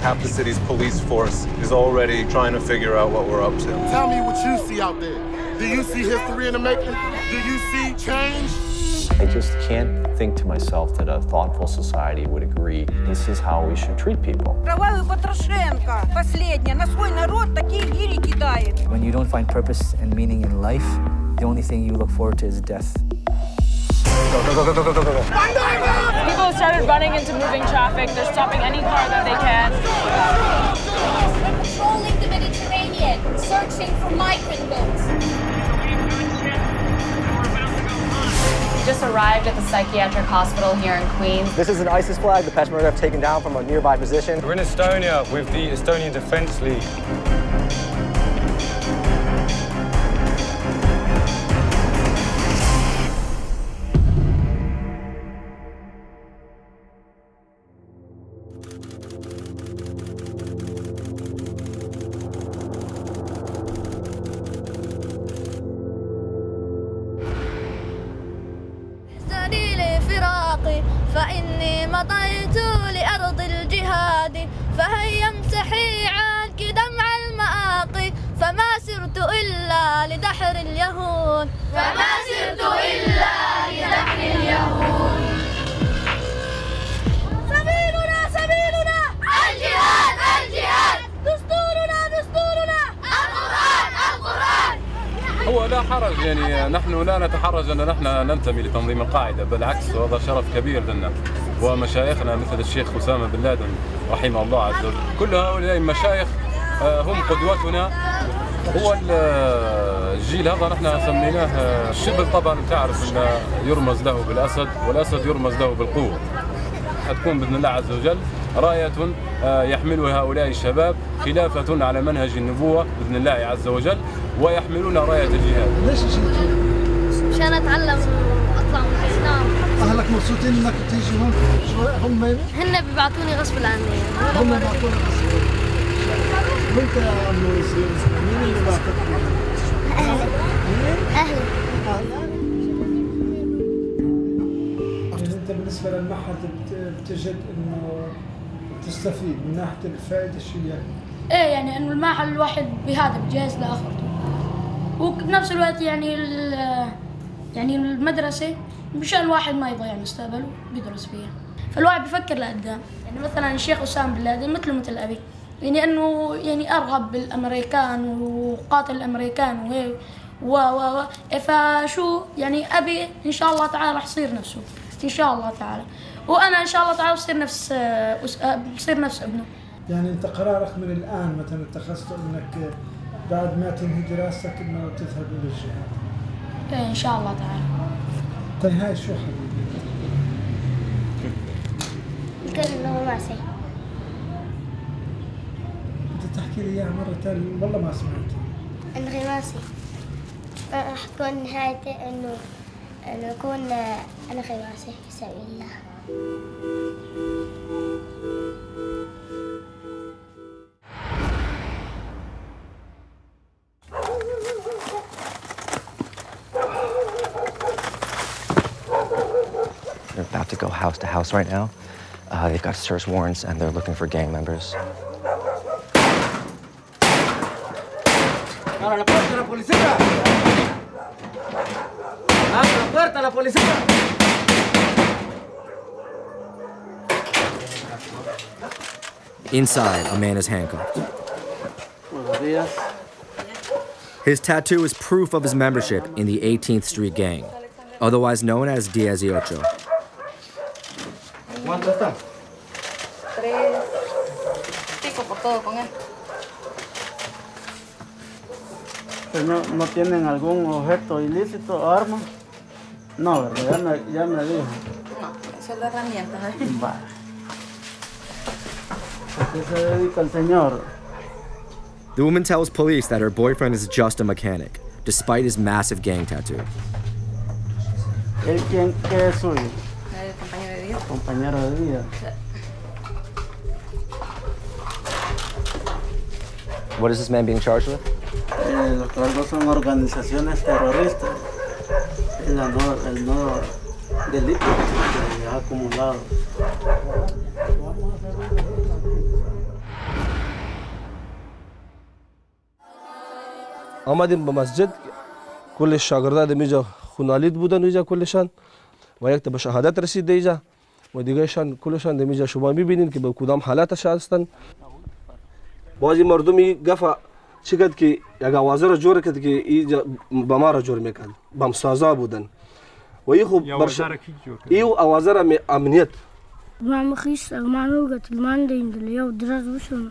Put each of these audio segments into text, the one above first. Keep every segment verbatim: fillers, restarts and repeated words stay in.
like half the city's police force is already trying to figure out what we're up to. Tell me what you see out there. Do you see history in the making? Do you see change? I just can't think to myself that a thoughtful society would agree this is how we should treat people. When you don't find purpose and meaning in life, the only thing you look forward to is death. Go, go, go, go, go, go, go, go. People started running into moving traffic. They're stopping any car that they can. Patrolling the Mediterranean, searching for migrant boats. We just arrived at the psychiatric hospital here in Queens. This is an ISIS flag the Peshmerga have taken down from a nearby position. We're in Estonia with the Estonian Defense League. لتنظيم القاعدة بالعكس وهذا شرف كبير لنا ومشايخنا مثل الشيخ أسامة بن لادن رحمه الله عز وجل كل هؤلاء المشايخ هم قدوتنا هو الجيل هذا نحن سميناه الشبل طبعا تعرف أنه يرمز له بالأسد والأسد يرمز له بالقوة حتكون بإذن الله عز وجل راية يحملها هؤلاء الشباب خلافة على منهج النبوة بإذن الله عز وجل ويحملون راية الجهاد عشان أتعلم أطلع من الإسلام. أهلك مبسوطين إنك بتيجي هون؟ شو هم مين؟ هن بيبعتوني غصب عني. هم بيبعتوني غصب عني. وأنت يا عمو ياسين مين اللي بعتك؟ أهلي. أهلي. أهلي. أنت بالنسبة للمعهد بتجد إنه بتستفيد من ناحية الفائدة شو يعني؟ إيه يعني إنه المعهد الواحد بهذا بجهز لآخرته. وبنفس الوقت يعني يعني المدرسة مشان الواحد ما يضيع مستقبله بيدرس فيها، فالواحد بفكر لقدام، يعني مثلا الشيخ أسامة بن لادن مثله مثل أبي، يعني إنه يعني أرغب بالأمريكان وقاتل الأمريكان وهي و و و فشو يعني أبي إن شاء الله تعالى رح يصير نفسه، إن شاء الله تعالى، وأنا إن شاء الله تعالى بصير نفس بصير نفس ابنه. يعني أنت قرارك من الآن مثلا اتخذته إنك بعد ما تنهي دراستك إنه تذهب إلى الجهاد. إن شاء الله تعالى. طيب هاي شو حبيبي؟ قال إنه ما سمع. أنت تحكي لي إياها مرة ثانية والله ما سمعت. انغماسي. راح تكون نهايتي إنه إنه أكون انغماسي في سبيل الله. About to go house to house right now. Uh, they've got search warrants and they're looking for gang members. Inside, a man is handcuffed. His tattoo is proof of his membership in the eighteenth Street Gang, otherwise known as Diaziocho. The woman tells police that her boyfriend is just a mechanic, despite his massive gang tattoo. Compañero de vida. What is this man being charged with? Los cargos son organizaciones terroristas. El no delito acumulado. آمدیم به مسجد، کل شاگردان میجا خونالید بودن ایجا کلشان و یک تا به شهادت رسیده ایجا و دیگرشان کلشان دمیجا شما میبینین که به کدام حالاتش هستن. بعضی مردمی گفه چقدر که یک آوازه را جور کرد که ایجا بما را جور میکند، بمسازا بودن. و ای خوب برش ایو آوازه را امنیت. من خیس اگمانو گفت من دیم دلیو درز بشونه.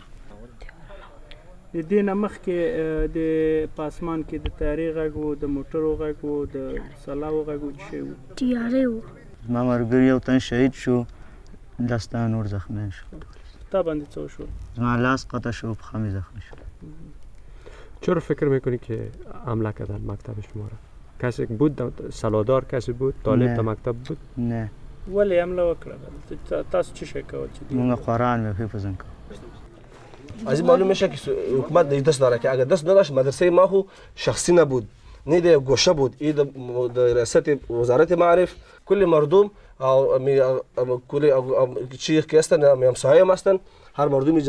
د دې نمخ کې د پاسمان کې د تاریخ غو د موټرو غو د سلاو غو شي تیارې و ما مرګریو تن شهید شو داستان اور زخمه شو تا باندې څو شو ما لاس قطع شو بخمه زخمه شو چرا فکر میکنی که حمله کردن مکتب شما را کسی بود سلادار کسی بود طالب د مکتب بود نه ولی حمله وکړه تاسو چی شي کول چې موږ قرآن حفظن کو از این معلوم میشه که حکومت دست داره که اگر دست نداشت مدرسه ما خو شخصی نبود نه در گوشه بود این در ریاست وزارت معارف کل مردم کل چیخ که هستن همسایه هم هستن هر مردمی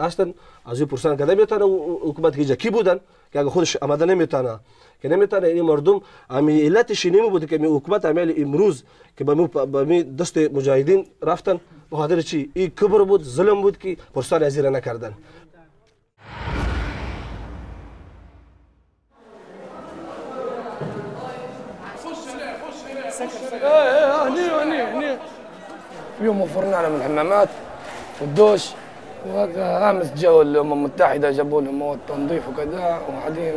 هستن از این پرسان که نمیتونه حکومت که کی بودن که اگر خودش آمده نمیتونه که نمیتونه این مردم همین علتش نمی بود که حکومت عمل امروز که به دست مجاهدین رفتن بخاطر چی؟ این کبر بود، ظلم بود که پرسان از ایره نکردن. هنيه هنيه هنيه اليوم وفرنا لهم الحمامات والدوش وامس جو الامم المتحده جابوا لهم مواد تنظيف وكذا وبعدين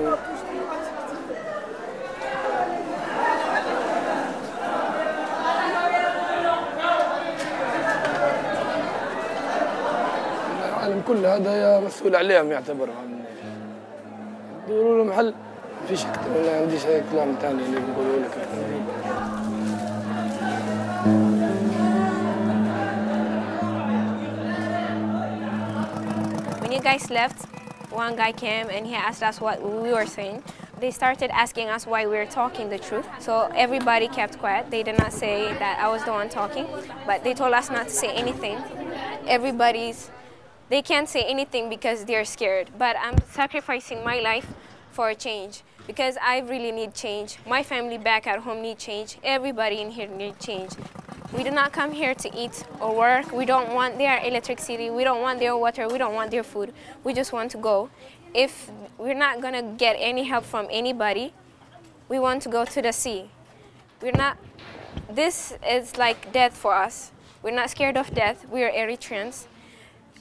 العالم كله هذا مسؤول عليهم يعتبرهم دوروا لهم حل ما فيش اكثر ما عنديش اي كلام ثاني اللي بقوله لك When you guys left, one guy came and he asked us what we were saying. They started asking us why we were talking the truth. So everybody kept quiet. They did not say that I was the one talking, but they told us not to say anything. Everybody's, they can't say anything because they're scared, but I'm sacrificing my life for a change because I really need change. My family back at home need change. Everybody in here need change. We do not come here to eat or work. We don't want their electricity. We don't want their water. We don't want their food. We just want to go. If we're not going to get any help from anybody, we want to go to the sea. We're not, this is like death for us. We're not scared of death. We are Eritreans.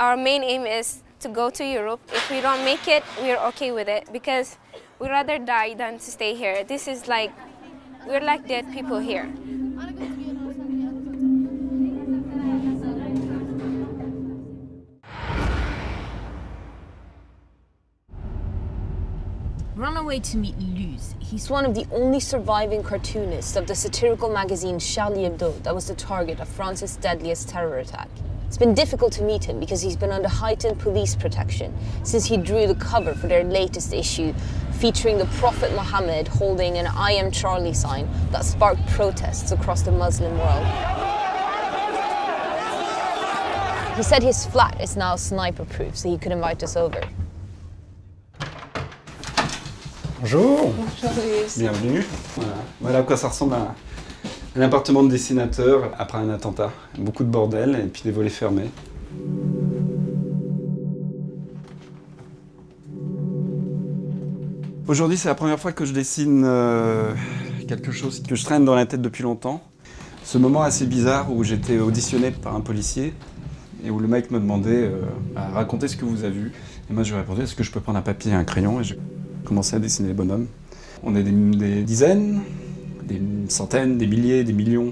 Our main aim is to go to Europe. If we don't make it, we're okay with it because we'd rather die than to stay here. This is like, we're like dead people here. Run away to meet Luz. He's one of the only surviving cartoonists of the satirical magazine Charlie Hebdo that was the target of France's deadliest terror attack. It's been difficult to meet him because he's been under heightened police protection since he drew the cover for their latest issue featuring the Prophet Muhammad holding an I am Charlie sign that sparked protests across the Muslim world. He said his flat is now sniper-proof, so he could invite us over. Bonjour. Bonjour, Louis. Bienvenue. Voilà. Voilà à quoi ça ressemble à un appartement de dessinateur après un attentat. Beaucoup de bordel et puis des volets fermés. Aujourd'hui, c'est la première fois que je dessine euh, quelque chose que je traîne dans la tête depuis longtemps. Ce moment assez bizarre où j'étais auditionné par un policier et où le mec me demandait euh, à raconter ce que vous avez vu. Et moi, je lui ai répondu, est-ce que je peux prendre un papier et un crayon et je... commencer à dessiner les bonhommes. On est des, des dizaines, des centaines, des milliers, des millions,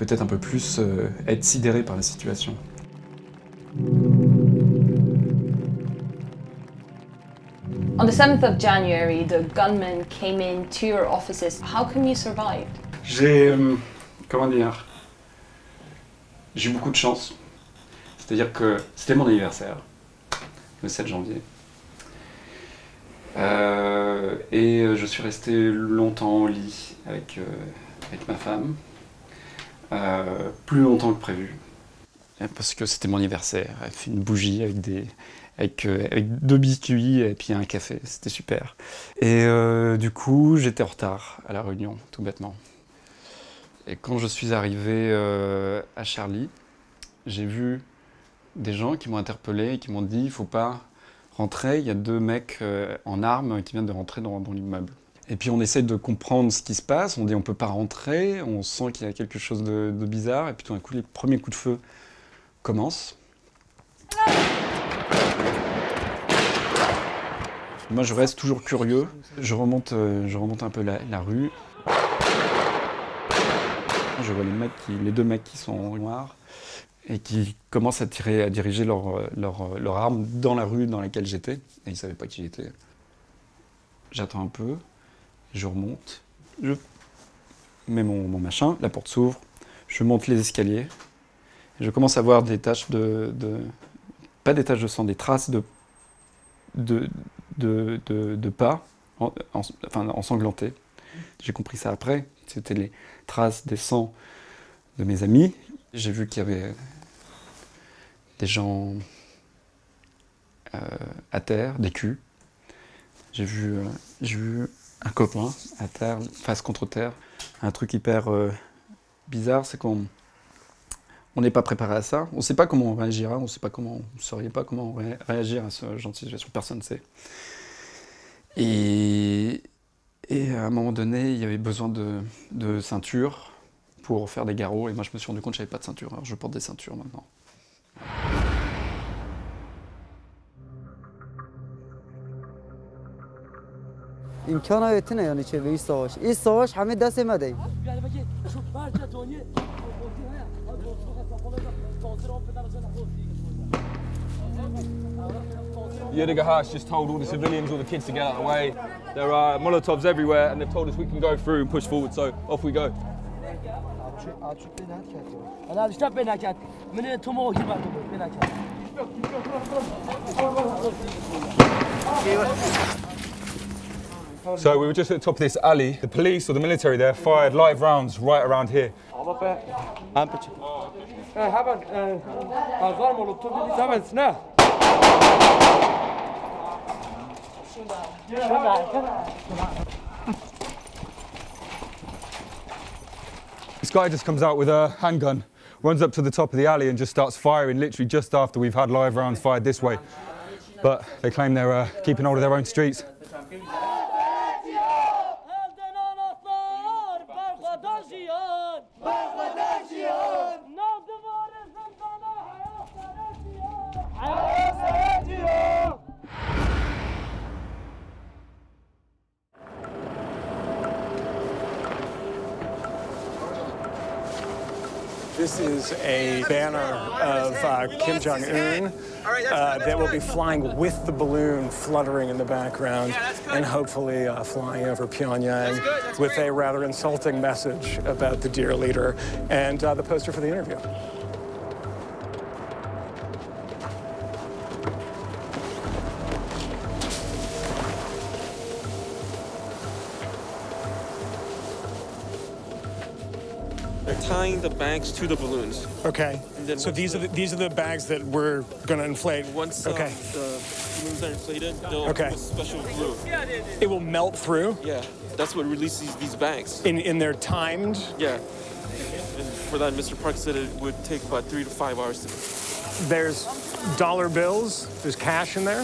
peut-être un peu plus, euh, être sidérés par la situation. On the seventh of January, the gunman came in to your offices. How come you survived? J'ai, euh, comment dire, j'ai eu beaucoup de chance. C'est-à-dire que c'était mon anniversaire, le sept janvier. Euh, et je suis resté longtemps au lit avec, euh, avec ma femme, euh, plus longtemps que prévu. Parce que c'était mon anniversaire, elle fait une bougie avec des, avec, euh, avec deux biscuits et puis un café, c'était super. Et euh, du coup, j'étais en retard à la réunion, tout bêtement. Et quand je suis arrivé euh, à Charlie, j'ai vu des gens qui m'ont interpellé et qui m'ont dit « il faut pas rentrer, il y a deux mecs euh, en armes qui viennent de rentrer dans, dans l'immeuble ». Et puis on essaie de comprendre ce qui se passe, on dit on peut pas rentrer, on sent qu'il y a quelque chose de, de bizarre, et puis tout d'un coup les premiers coups de feu commencent. Ah, moi je reste toujours curieux, je remonte, je remonte un peu la, la rue. Je vois les, mecs qui, les deux mecs qui sont en noir et qui commencent à tirer, à diriger leur, leur, leur arme dans la rue dans laquelle j'étais, et ils savaient pas qui j'étais. J'attends un peu. Je remonte, je mets mon, mon machin, la porte s'ouvre, je monte les escaliers, et je commence à voir des taches de, de... pas des taches de sang, des traces de, de, de, de, de pas, en, en, enfin ensanglantées. J'ai compris ça après, c'était les traces des sangs de mes amis. J'ai vu qu'il y avait des gens euh, à terre, des culs. J'ai vu... Euh, j'ai vu un copain à terre, face contre terre. Un truc hyper euh, bizarre, c'est qu'on on n'est pas préparé à ça. On ne sait pas comment on réagira, on ne sait pas comment, on saurait pas comment ré réagir à ce genre de situation, personne ne sait. Et, et à un moment donné, il y avait besoin de, de ceinture pour faire des garrots, et moi je me suis rendu compte que je n'avais pas de ceinture, alors je porte des ceintures maintenant. Yadigar Hash just told all the civilians, all the kids to get out of the way. There are Molotovs everywhere and they've told us we can go through and push forward, so off we go. So we were just at the top of this alley. The police or the military there fired live rounds right around here. This guy just comes out with a handgun, runs up to the top of the alley and just starts firing literally just after we've had live rounds fired this way. But they claim they're uh, keeping hold of their own streets. This is a banner of uh, Kim Jong-un uh, that will be flying with the balloon fluttering in the background and hopefully uh, flying over Pyongyang with a rather insulting message about the dear leader and uh, the poster for the interview. Tying the bags to the balloons. Okay. So these are the, these are the bags that we're going to inflate. Once uh, okay. the balloons are inflated, they'll okay. use special glue. It will melt through. Yeah, that's what releases these bags. In in their timed. Yeah. And for that, Mister Park said it would take about three to five hours to. There's dollar bills. There's cash in there.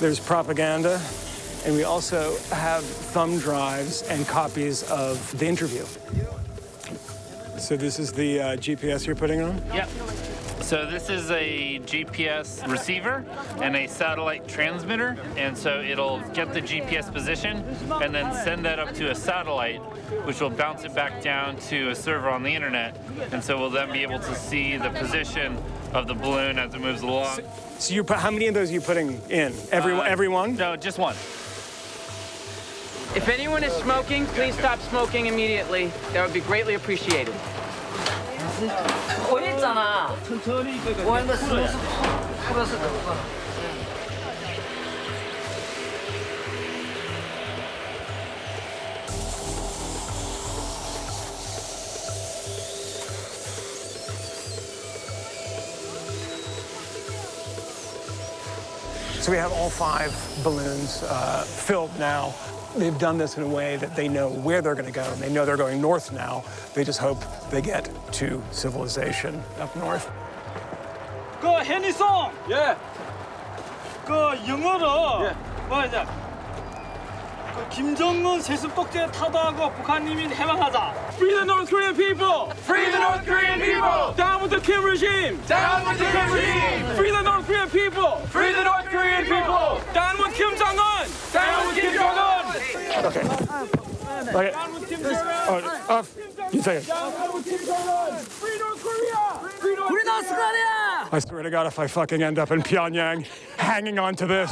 There's propaganda, and we also have thumb drives and copies of the interview. So this is the uh, G P S you're putting on? Yep. So this is a G P S receiver and a satellite transmitter. And so it'll get the G P S position and then send that up to a satellite, which will bounce it back down to a server on the internet. And so we'll then be able to see the position of the balloon as it moves along. So, so you're, how many of those are you putting in? Every, uh, every one? No, just one. If anyone is smoking, please stop smoking immediately. That would be greatly appreciated. So we have all five balloons uh, filled now. They've done this in a way that they know where they're going to go, and they know they're going north now. They just hope they get to civilization up north. Go, Henny Song! Yeah. Go, 영어로. Yeah. 뭐 이제 그 김정은 세습 독재 타도하고 북한님이 해방하자. Free the North Korean people! Free the North Korean people! Down with the Kim regime! Down with the Kim regime! Free the North Korean people! Free the North Korean people! Down with Kim Jong-un! Down with Kim Jong-un! Okay. Okay. Down with Kim Jong-un! Off. You take it. Down with Kim Jong-un! Free North Korea! Free North Korea! Free North Korea! I swear to God, if I fucking end up in Pyongyang, hanging on to this.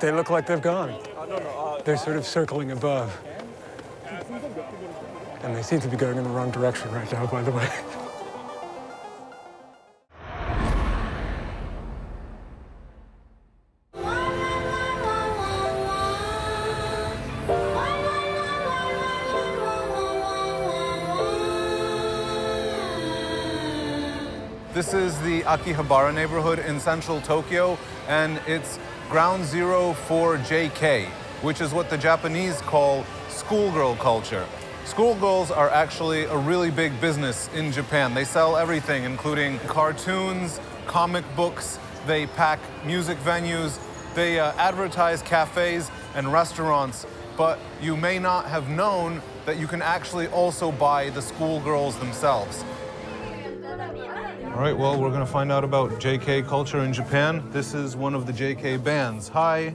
They look like they've gone. They're sort of circling above. And they seem to be going in the wrong direction right now, by the way. This is the Akihabara neighborhood in central Tokyo, and it's ground zero for J K, which is what the Japanese call schoolgirl culture. Schoolgirls are actually a really big business in Japan. They sell everything, including cartoons, comic books, they pack music venues, they uh, advertise cafes and restaurants, but you may not have known that you can actually also buy the schoolgirls themselves. All right, well, we're going to find out about J K culture in Japan. This is one of the J K bands. Hi,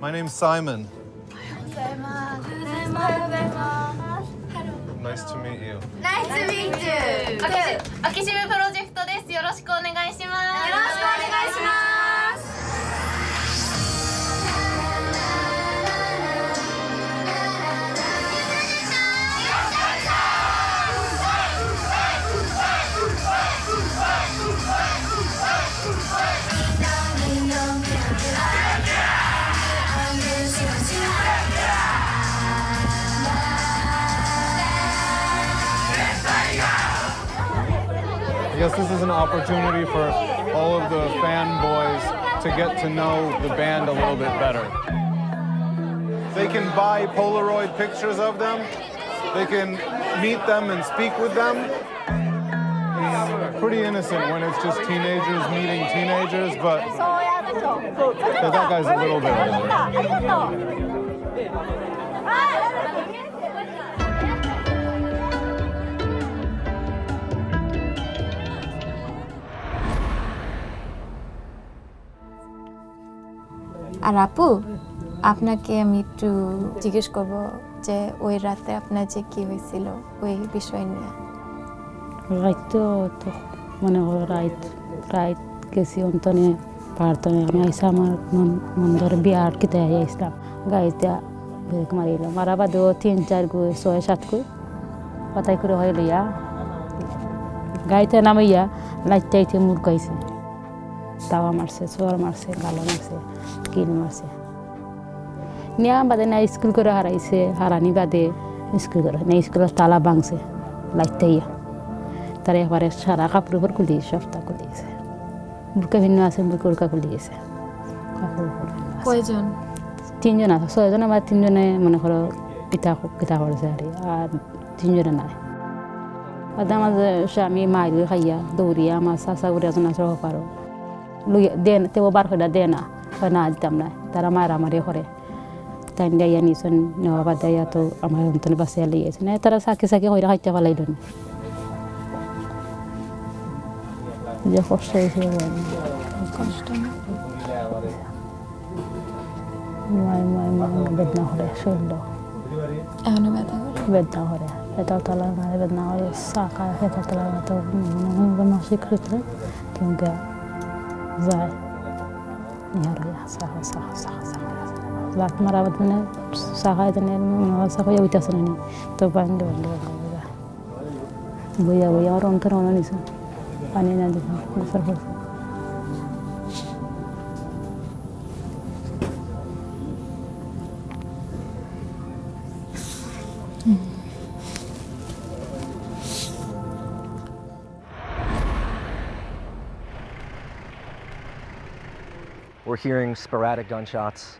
my name's Simon. Nice to meet you. Nice to meet you. Akishibu Project desu. Yoroshiku onegai shimasu. Yoroshiku onegai shimasu. I guess this is an opportunity for all of the fanboys to get to know the band a little bit better. They can buy Polaroid pictures of them. They can meet them and speak with them. It's pretty innocent when it's just teenagers meeting teenagers, but that guy's a little bit older. আর আপু আপনাকে আমি একটু জিজ্ঞেস করব যে ওই রাতে আপনার যে কি হয়েছিল ওই বিষয় নিয়ে রাত তো মনে হয় রাত রাত কেসি অন্তনে প্রার্থনা আমি আইসা আমার মন্দর বিয়ার কিতে আইসলাম গাইতে কুমারিল মারাবা দু তিন চার গু ছয় সাত গু পাতাই করে হইল ইয়া গাইতে নামাইয়া লাইটাইতে মুর গাইছে তাওয়া মারছে সোয়ার মারছে গালা মারছে কিল মারছে নিয়া বাদে না স্কুল করে হারাইছে হারানি বাদে স্কুল করে না স্কুলের তালা ভাঙছে লাইটাইয়া তারে এবারে সারা কাপড় উপর খুলি সপ্তাহ খুলি গেছে বুরকা ভিন্ন আছে বুরকা খুলি গেছে কয়জন তিনজন আছে ছয়জন আবার তিনজনে মনে করো পিতা পিতা হয়েছে আর তিনজনে নাই বাদে আমাদের স্বামী মায়ের খাইয়া দৌড়িয়া আমার শাশা করে একজন আছে পারো দেন তেও বার হইলা দে না হয় না দিতাম না তারা মায়ের আমারে হরে তাই দেয়া নিয়েছেন নেওয়া বা দেয়া তো আমার অন্তনে বাসে লিয়েছে না তারা সাকি সাকি হইরা খাইতে পালাইল যে কষ্ট হয়েছে বেদনা হরে শরীর বেদনা হরে পেতার তলার মারে বেদনা হরে সাকা পেতার তলার মতো মাসিক হয়েছিল কিন্তু زاي نهار صح صح صح صح لات مرة بدنا ساعات إني نوصل ويا ويتصلني طبعاً ده ولا ده ويا ويا رون كرونا نيسا أنا نادي نفرح We're hearing sporadic gunshots.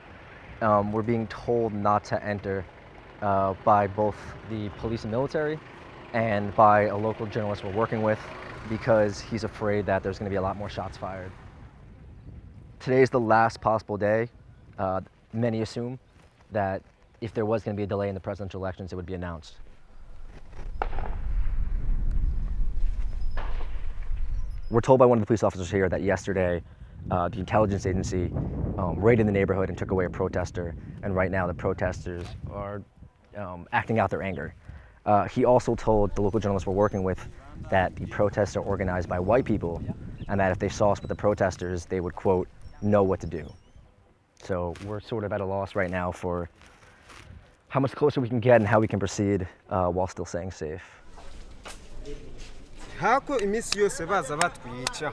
Um, we're being told not to enter uh, by both the police and military and by a local journalist we're working with because he's afraid that there's going to be a lot more shots fired. Today's the last possible day. Uh, many assume that if there was going to be a delay in the presidential elections, it would be announced. We're told by one of the police officers here that yesterday uh, the intelligence agency um, raided the neighborhood and took away a protester, and right now the protesters are um, acting out their anger. Uh, he also told the local journalists we're working with that the protests are organized by white people and that if they saw us with the protesters, they would, quote, know what to do. So we're sort of at a loss right now for how much closer we can get and how we can proceed uh, while still staying safe. Hako imisi yose baza batwica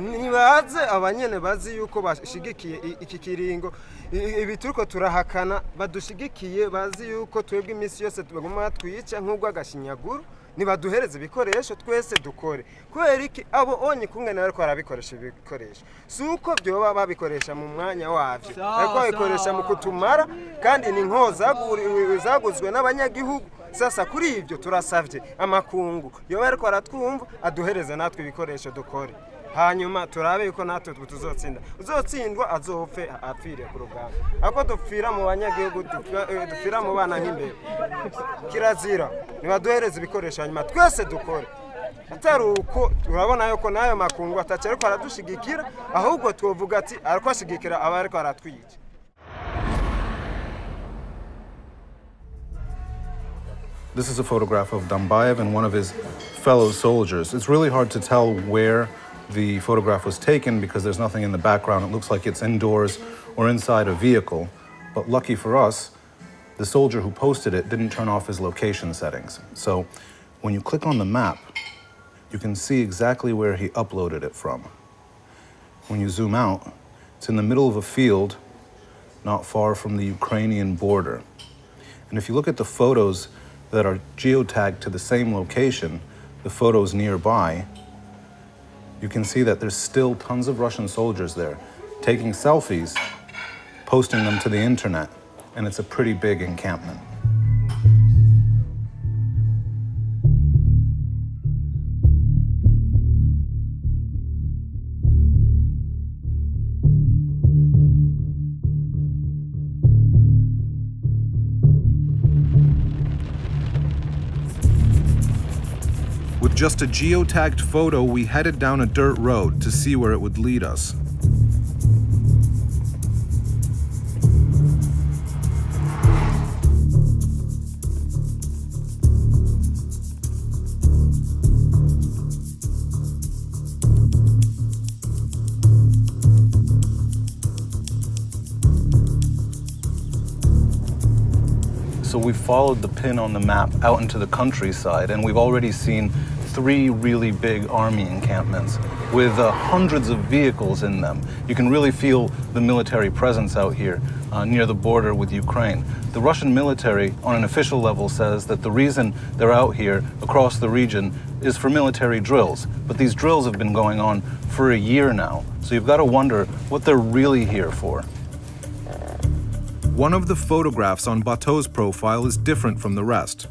nibaze abanyene bazi yuko bashigikiye iki kiringo ibituruko turahakana badushigikiye bazi yuko twebwe imisi yose tubaguma batwica nk'ubwa gashinyaguru nibaduhereze bikoresho twese dukore kwera iki abo onyi kungana bariko arabikoresha bikoresho suko byo baba bikoresha mu mwanya wavyo ariko bikoresha mu kutumara kandi ni nkoza zaguzwe n'abanyagihugu. Sasa kuri ibyo turasavye amakungu yo bariko aratwumva aduhereza natwe bikoresho dukore hanyuma turabe yuko natwe tuzotsinda uzotsindwa azopfe apfire ku rugamba ako dupfira mu banyagihugu dupfira mu bana nk'imbere kirazira nibaduhereza bikoresho hanyuma twese dukore atari uko urabona yuko nayo makungu atacere ko aradushigikira ahubwo twovuga ati ariko ashigikira abariko aratwiye. This is a photograph of Dambayev and one of his fellow soldiers. It's really hard to tell where the photograph was taken because there's nothing in the background. It looks like it's indoors or inside a vehicle. But lucky for us, the soldier who posted it didn't turn off his location settings. So when you click on the map, you can see exactly where he uploaded it from. When you zoom out, it's in the middle of a field not far from the Ukrainian border. And if you look at the photos that are geotagged to the same location, the photos nearby, you can see that there's still tons of Russian soldiers there taking selfies, posting them to the internet, and it's a pretty big encampment. Just a geotagged photo, we headed down a dirt road to see where it would lead us. So we followed the pin on the map out into the countryside, and we've already seen three really big army encampments with uh, hundreds of vehicles in them. You can really feel the military presence out here uh, near the border with Ukraine. The Russian military, on an official level, says that the reason they're out here across the region is for military drills. But these drills have been going on for a year now, so you've got to wonder what they're really here for. One of the photographs on Bateau's profile is different from the rest.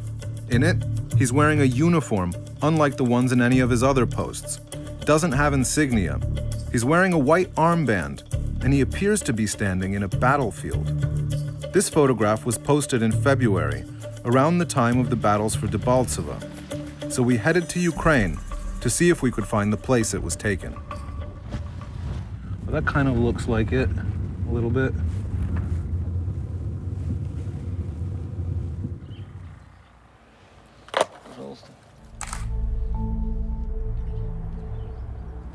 In it, he's wearing a uniform, unlike the ones in any of his other posts. Doesn't have insignia. He's wearing a white armband, and he appears to be standing in a battlefield. This photograph was posted in February, around the time of the battles for Debaltseve. So we headed to Ukraine to see if we could find the place it was taken. Well, that kind of looks like it, a little bit.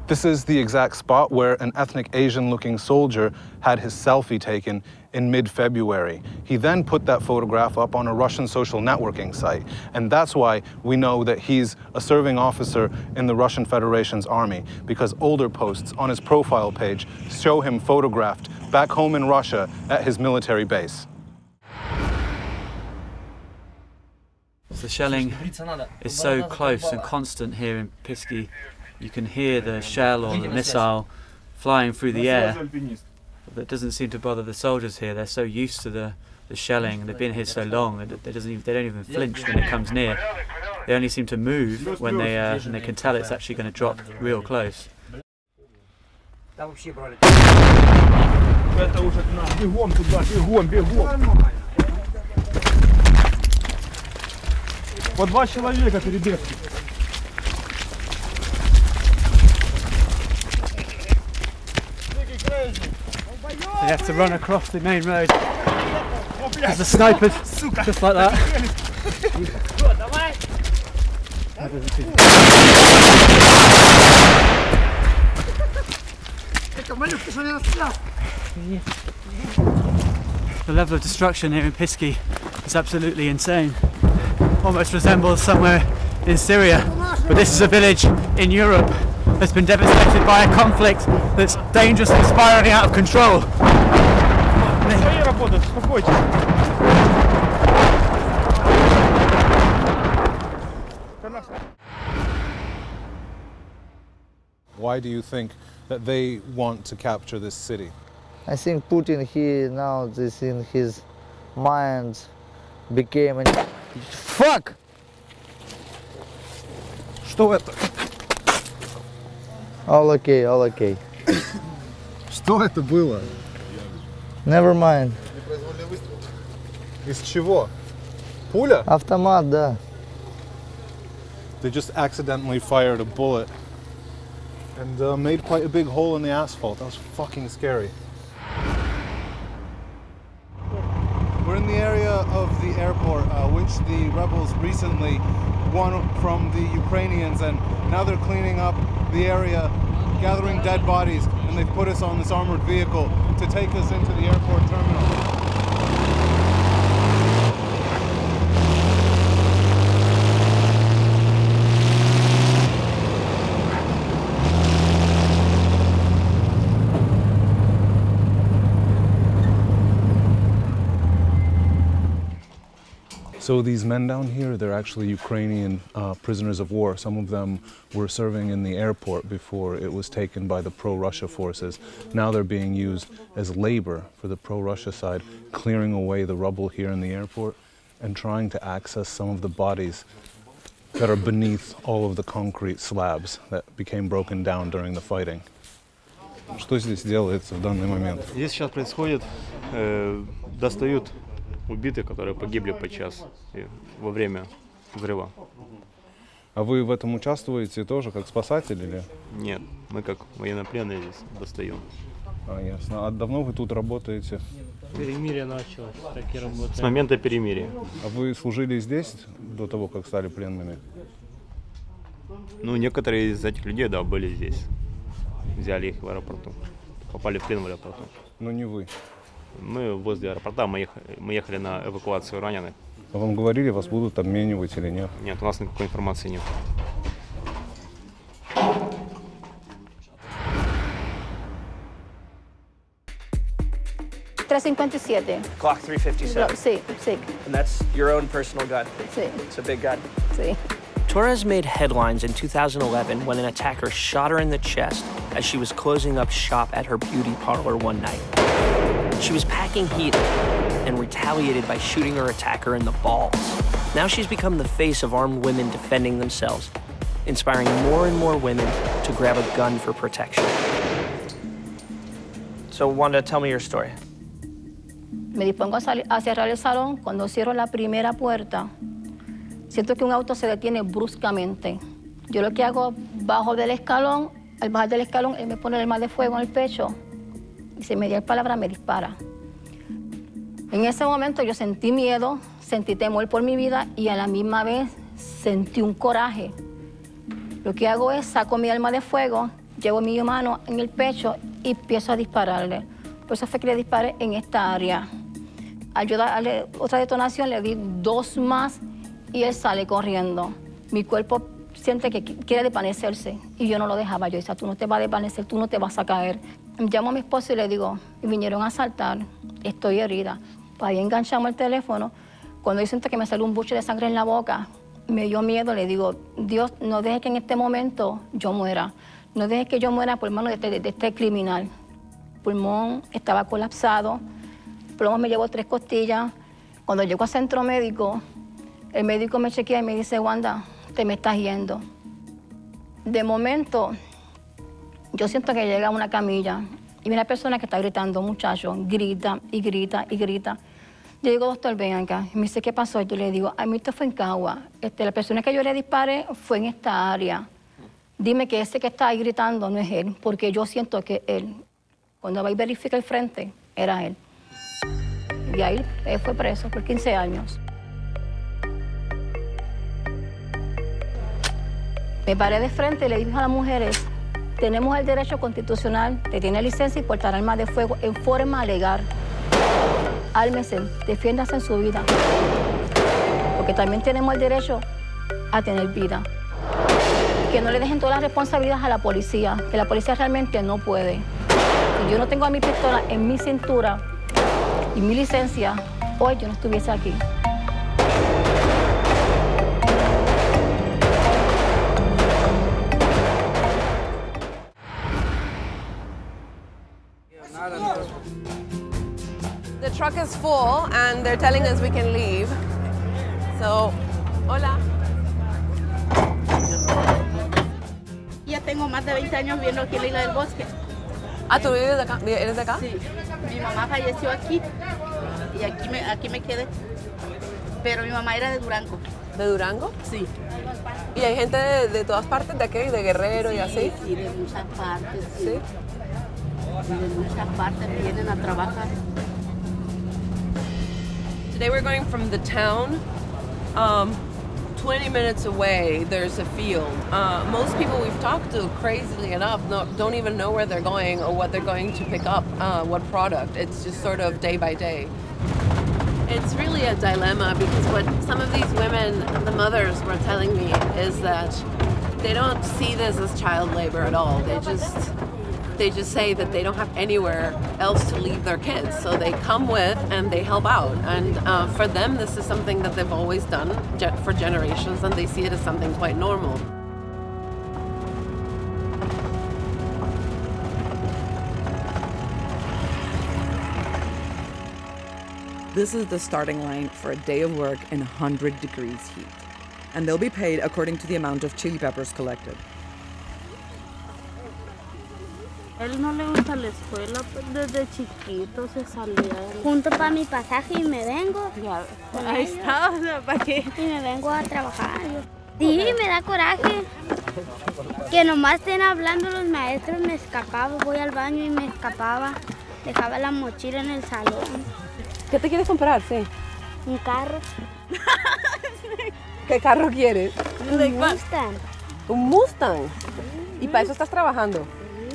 This is the exact spot where an ethnic Asian-looking soldier had his selfie taken in mid-February. He then put that photograph up on a Russian social networking site, and that's why we know that he's a serving officer in the Russian Federation's army, because older posts on his profile page show him photographed back home in Russia at his military base. The shelling is so close and constant here in Pisky. You can hear the shell or the missile flying through the air, that doesn't seem to bother the soldiers here. They're so used to the, the shelling, they've been here so long that they, doesn't even, they don't even flinch when it comes near. They only seem to move when they, uh, when they can tell it's actually going to drop real close. По два человека перебежки. They have to run across the main road. There's the snipers, just like that. That doesn't seem to... The level of destruction here in Pisky is absolutely insane. Almost resembles somewhere in Syria, but this is a village in Europe that's been devastated by a conflict that's dangerously spiraling out of control. Why do you think that they want to capture this city? I think Putin here now, this in his mind became an... Fuck! Что это? All okay, all okay. Что это было? Never mind. Непроизвольный выстрел. Из чего? Пуля? Автомат, да. They just accidentally fired a bullet and uh, made quite a big hole in the asphalt. That was fucking scary. We're in the area of the airport, uh, which the rebels recently won from the Ukrainians, and now they're cleaning up the area, gathering dead bodies, and they've put us on this armored vehicle to take us into the airport terminal. So these men down here, they're actually Ukrainian uh, prisoners of war. Some of them were serving in the airport before it was taken by the pro-Russia forces. Now they're being used as labor for the pro-Russia side, clearing away the rubble here in the airport and trying to access some of the bodies that are beneath all of the concrete slabs that became broken down during the fighting. Что здесь делается в данный момент? Здесь сейчас происходит, достают убитых, которые погибли подчас во время взрыва. А вы в этом участвуете тоже как спасатели или? Нет, мы как военнопленные здесь достаем. А, ясно. А давно вы тут работаете? Перемирие началось. Так и работаем. С момента перемирия. А вы служили здесь до того, как стали пленными? Ну, некоторые из этих людей, да, были здесь. Взяли их в аэропорту. Попали в плен в аэропорту. Но не вы. Мы возле аэропорта, мы ехали, мы ехали на эвакуацию раненых. А вам говорили, вас будут обменивать или нет? Нет, у нас никакой информации нет. three fifty-seven. Clock three fifty-seven. Sí, sí. And that's your own personal gun. Sí. It's a big gun. Sí. Torres made headlines in two thousand eleven when an attacker shot her in the chest as she was closing up shop at her beauty parlor one night. She was packing heat and retaliated by shooting her attacker in the balls. Now she's become the face of armed women defending themselves, inspiring more and more women to grab a gun for protection. So, Wanda, tell me your story. Me dispongo a cerrar el salón. Cuando cierro la primera puerta, siento que un auto se detiene bruscamente. Yo lo que hago, bajo del escalón, al bajar del escalón, él me pone el arma de fuego en el pecho. Y si me dio la palabra, me dispara. En ese momento yo sentí miedo, sentí temor por mi vida y a la misma vez sentí un coraje. Lo que hago es saco mi arma de fuego, llevo mi mano en el pecho y empiezo a dispararle. Por eso fue que le disparé en esta área. Al yo darle otra detonación, le di dos más y él sale corriendo. Mi cuerpo siente que quiere desvanecerse y yo no lo dejaba. Yo decía, tú no te vas a desvanecer, tú no te vas a caer. Llamo a mi esposo y le digo, vinieron a asaltar, estoy herida. Ahí enganchamos el teléfono. Cuando yo siento que me salió un buche de sangre en la boca, me dio miedo, le digo, Dios, no dejes que en este momento yo muera. No dejes que yo muera por manos de este, de este criminal. pulmón estaba colapsado, el plomo me llevó tres costillas. Cuando llego al centro médico, el médico me chequea y me dice, Wanda, te me estás yendo. De momento, yo siento que llega una camilla y una persona que está gritando, muchacho, grita y grita y grita. Yo digo, doctor, ven acá. Y me dice, ¿qué pasó? Yo le digo, a mí esto fue en Cagua. Este, la persona que yo le disparé fue en esta área. Dime que ese que está ahí gritando no es él, porque yo siento que él. Cuando va y verifica el frente, era él. Y ahí él fue preso por quince años. Me paré de frente y le dije a las mujeres, tenemos el derecho constitucional de tener licencia y portar armas de fuego en forma legal. Álmese, defiéndase en su vida, porque también tenemos el derecho a tener vida. Que no le dejen todas las responsabilidades a la policía, que la policía realmente no puede. Si yo no tengo a mi pistola en mi cintura y mi licencia, hoy yo no estuviese aquí. The truck is full and they're telling us we can leave. So, hola. Ya tengo más de veinte años viviendo aquí en la Isla del Bosque. Ah, ¿tú vives acá? ¿Eres de acá? Sí. Mi mamá falleció aquí y aquí me, aquí me quedé. Pero mi mamá era de Durango. ¿De Durango? Sí. ¿Y hay gente de, de todas partes de aquí? ¿De Guerrero sí, y así? Sí, de muchas partes. Sí. ¿Sí? De muchas partes vienen a trabajar. Today we're going from the town. Um, twenty minutes away, there's a field. Uh, most people we've talked to, crazily enough, no, don't even know where they're going or what they're going to pick up, uh, what product. It's just sort of day by day. It's really a dilemma because what some of these women, the mothers, were telling me is that they don't see this as child labor at all. They just, they just say that they don't have anywhere else to leave their kids. So they come with and they help out. And uh, for them, this is something that they've always done for generations and they see it as something quite normal. This is the starting line for a day of work in one hundred degrees heat. And they'll be paid according to the amount of chili peppers collected. Él no le gusta la escuela, desde chiquito se salía. Junto para mi pasaje y me vengo. Ya, ahí está, o sea, ¿para qué? Y me vengo a trabajar. Sí, me da coraje. Que nomás estén hablando los maestros, me escapaba. Voy al baño y me escapaba. Dejaba la mochila en el salón. ¿Qué te quieres comprar? Sí. Un carro. ¿Qué carro quieres? Un Mustang. ¿Un Mustang? ¿Y para eso estás trabajando?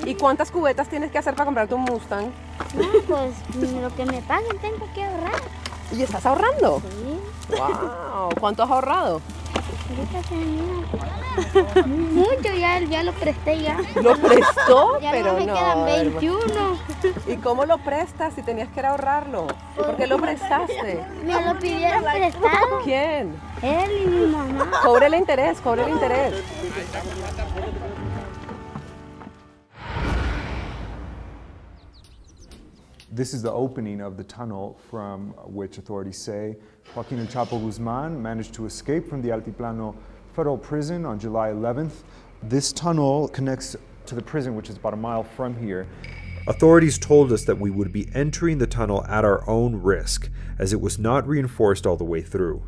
¿Y cuántas cubetas tienes que hacer para comprarte un Mustang? No, pues lo que me paguen tengo que ahorrar. ¿Y estás ahorrando? Sí. Wow. ¿Cuánto has ahorrado? Mucho, ya, ya lo presté ya. ¿Lo prestó? Ya pero no me no, quedan veintiuno. ¿Y cómo lo prestas si tenías que ahorrarlo? ¿Por qué lo prestaste? Me lo pidieron prestado. ¿Quién? Él y mi mamá. Cobre el interés, cobre el interés. This is the opening of the tunnel from which authorities say Joaquin El Chapo Guzman managed to escape from the Altiplano federal prison on July eleventh. This tunnel connects to the prison, which is about a mile from here. Authorities told us that we would be entering the tunnel at our own risk, as it was not reinforced all the way through.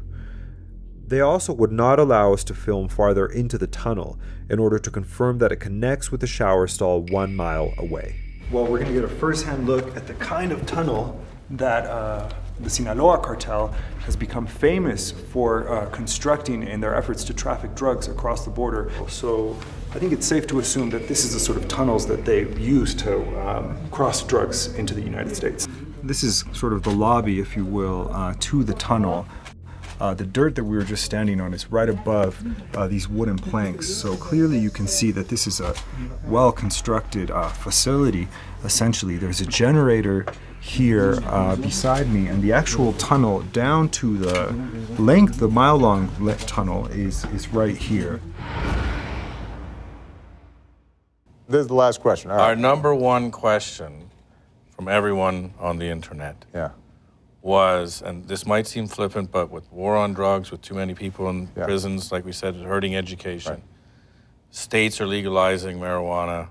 They also would not allow us to film farther into the tunnel in order to confirm that it connects with the shower stall one mile away. Well, we're going to get a first-hand look at the kind of tunnel that uh, the Sinaloa cartel has become famous for uh, constructing in their efforts to traffic drugs across the border. So I think it's safe to assume that this is the sort of tunnels that they use to um, cross drugs into the United States. This is sort of the lobby, if you will, uh, to the tunnel. Uh, the dirt that we were just standing on is right above uh, these wooden planks, so clearly you can see that this is a well-constructed uh, facility. Essentially, there's a generator here uh, beside me, and the actual tunnel down to the length, the mile-long tunnel, is, is right here. This is the last question. All right. Our number one question from everyone on the internet yeah. was, and this might seem flippant, but with war on drugs, with too many people in yeah. prisons, like we said, hurting education, right. states are legalizing marijuana.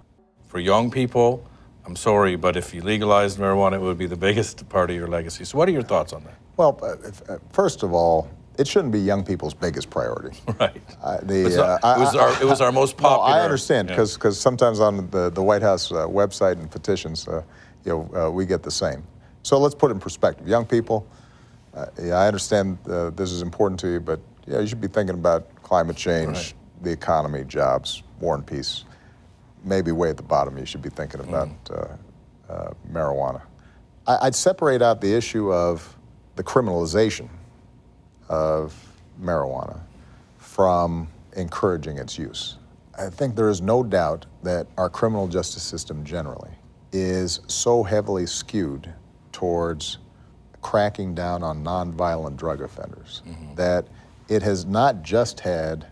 For young people, I'm sorry, but if you legalized marijuana, it would be the biggest part of your legacy. So what are your thoughts on that? Well, first of all, it shouldn't be young people's biggest priority. Right. Uh, the, it, was uh, our, it, was our, it was our most popular. No, I understand, because yeah. because sometimes on the, the White House uh, website and petitions, uh, you know, uh, we get the same. So let's put it in perspective. Young people, uh, yeah, I understand uh, this is important to you, but yeah, you should be thinking about climate change, right. the economy, jobs, war and peace. Maybe way at the bottom, you should be thinking about mm. uh, uh, marijuana. I, I'd separate out the issue of the criminalization of marijuana from encouraging its use. I think there is no doubt that our criminal justice system generally is so heavily skewed towards cracking down on nonviolent drug offenders mm-hmm. that it has not just had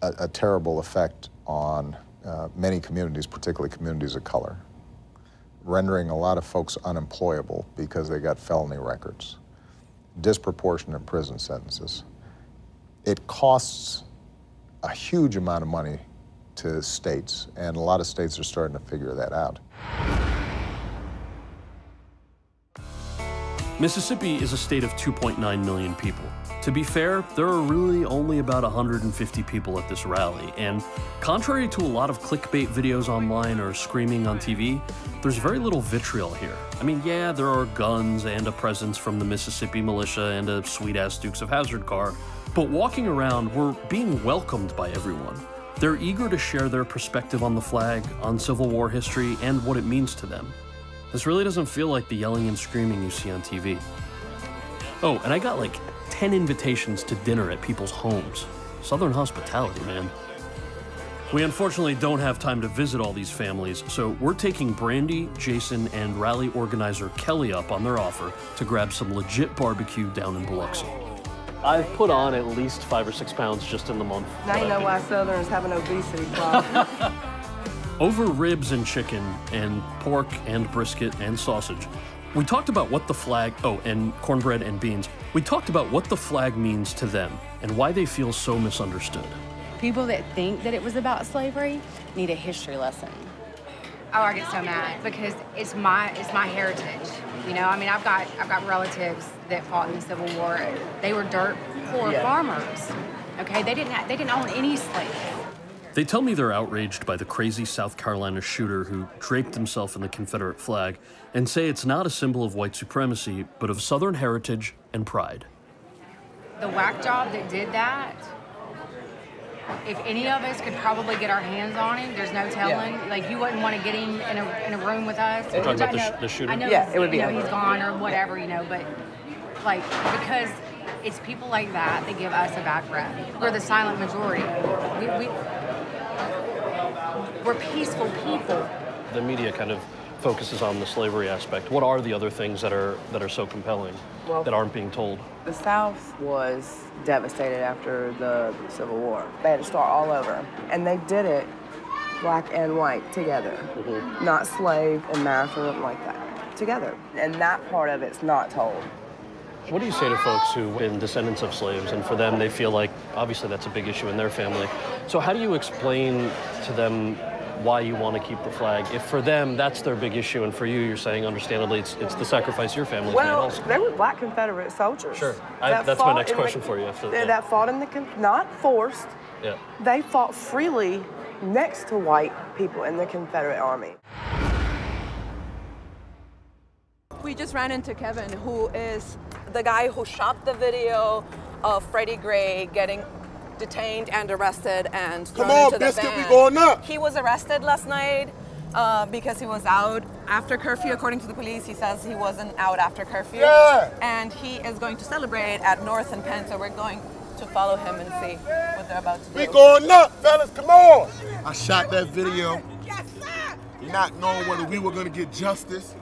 a, a terrible effect on uh, many communities, particularly communities of color, rendering a lot of folks unemployable because they got felony records, disproportionate prison sentences. It costs a huge amount of money to states, and a lot of states are starting to figure that out. Mississippi is a state of two point nine million people. To be fair, there are really only about one hundred fifty people at this rally, and contrary to a lot of clickbait videos online or screaming on T V, there's very little vitriol here. I mean, yeah, there are guns and a presence from the Mississippi militia and a sweet-ass Dukes of Hazzard car, but walking around, we're being welcomed by everyone. They're eager to share their perspective on the flag, on Civil War history, and what it means to them. This really doesn't feel like the yelling and screaming you see on T V. Oh, and I got like ten invitations to dinner at people's homes. Southern hospitality, man. We unfortunately don't have time to visit all these families, so we're taking Brandy, Jason, and rally organizer Kelly up on their offer to grab some legit barbecue down in Biloxi. I've put on at least five or six pounds just in the month. Now you know why Southerners have an obesity problem. Over ribs and chicken and pork and brisket and sausage, we talked about what the flag, oh, and cornbread and beans. We talked about what the flag means to them and why they feel so misunderstood. People that think that it was about slavery need a history lesson. Oh, I get so mad because it's my it's my heritage. You know, I mean, I've got I've got relatives that fought in the Civil War. They were dirt poor yeah. farmers. Okay, they didn't have, they didn't own any slaves. They tell me they're outraged by the crazy South Carolina shooter who draped himself in the Confederate flag and say it's not a symbol of white supremacy, but of Southern heritage and pride. The whack job that did that, if any of us could probably get our hands on him, there's no telling. Yeah. Like, you wouldn't want to get him in a, in a room with us. You're talking about the, sh the shooter? I know, yeah, it would be you know, he's gone or whatever, you know, but, like, because it's people like that that give us a bad rep. We're the silent majority. We, we, We're peaceful people. The media kind of focuses on the slavery aspect. What are the other things that are that are so compelling well, that aren't being told? The South was devastated after the Civil War. They had to start all over. And they did it black and white together. Mm-hmm. Not slave and master like that. Together. And that part of it's not told. What do you say to folks who have been descendants of slaves, and for them they feel like, obviously that's a big issue in their family. So how do you explain to them why you want to keep the flag? If for them that's their big issue, and for you you're saying, understandably, it's, it's the sacrifice your family's made also. Well, they were black Confederate soldiers. Sure, I, that's my next question the, for you. After, yeah. That fought in the, not forced, yeah. They fought freely next to white people in the Confederate Army. We just ran into Kevin, who is the guy who shot the video of Freddie Gray getting detained and arrested and thrown Come on, into the biscuit, van. We going up. He was arrested last night uh, because he was out after curfew. According to the police, he says he wasn't out after curfew. Yeah. And he is going to celebrate at North and Penn, so we're going to follow him and see what they're about to do. We going up, fellas, come on! I shot that video, yes, sir. Not knowing whether we were gonna get justice.